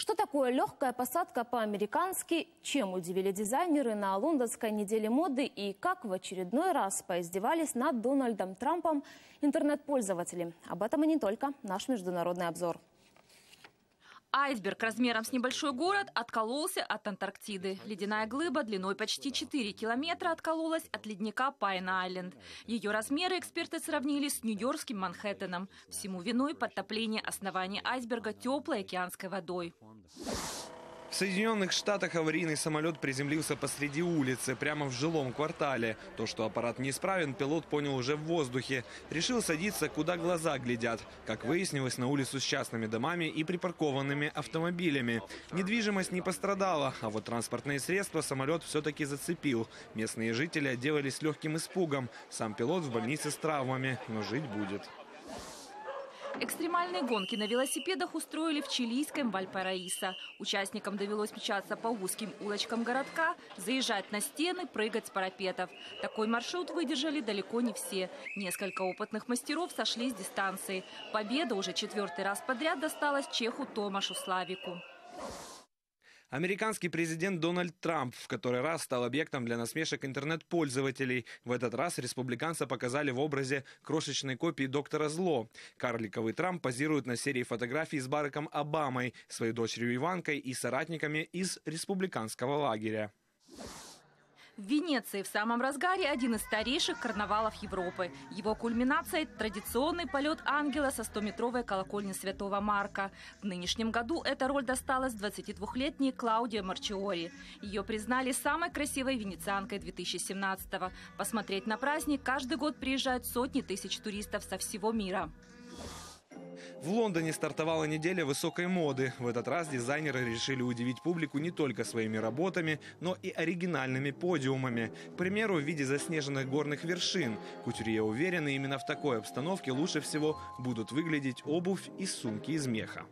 Что такое легкая посадка по-американски, чем удивили дизайнеры на лондонской неделе моды и как в очередной раз поиздевались над Дональдом Трампом интернет-пользователи. Об этом и не только. Наш международный обзор. Айсберг размером с небольшой город откололся от Антарктиды. Ледяная глыба длиной почти 4 километра откололась от ледника Пайн-Айленд. Ее размеры эксперты сравнили с нью-йоркским Манхэттеном. Всему виной подтопление основания айсберга теплой океанской водой. В Соединенных Штатах аварийный самолет приземлился посреди улицы, прямо в жилом квартале. То, что аппарат неисправен, пилот понял уже в воздухе. Решил садиться, куда глаза глядят. Как выяснилось, на улицу с частными домами и припаркованными автомобилями. Недвижимость не пострадала, а вот транспортные средства самолет все-таки зацепил. Местные жители отделались легким испугом. Сам пилот в больнице с травмами, но жить будет. Экстремальные гонки на велосипедах устроили в чилийском Вальпараисо. Участникам довелось мчаться по узким улочкам городка, заезжать на стены, прыгать с парапетов. Такой маршрут выдержали далеко не все. Несколько опытных мастеров сошли с дистанции. Победа уже 4-й раз подряд досталась чеху Томашу Славику. Американский президент Дональд Трамп в который раз стал объектом для насмешек интернет-пользователей. В этот раз республиканца показали в образе крошечной копии доктора Зло. Карликовый Трамп позирует на серии фотографий с Бараком Обамой, своей дочерью Иванкой и соратниками из республиканского лагеря. В Венеции в самом разгаре один из старейших карнавалов Европы. Его кульминацией – традиционный полет ангела со 100-метровой колокольни Святого Марка. В нынешнем году эта роль досталась 22-летней Клаудии Марчиори. Ее признали самой красивой венецианкой 2017-го. Посмотреть на праздник каждый год приезжают сотни тысяч туристов со всего мира. В Лондоне стартовала неделя высокой моды. В этот раз дизайнеры решили удивить публику не только своими работами, но и оригинальными подиумами. К примеру, в виде заснеженных горных вершин. Кутюрье уверены, именно в такой обстановке лучше всего будут выглядеть обувь и сумки из меха.